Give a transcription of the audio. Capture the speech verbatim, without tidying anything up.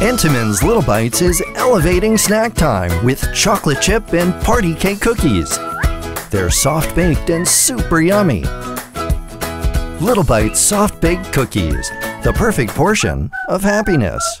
Entenmann's Little Bites is elevating snack time with chocolate chip and party cake cookies. They're soft baked and super yummy. Little Bites soft baked cookies, the perfect portion of happiness.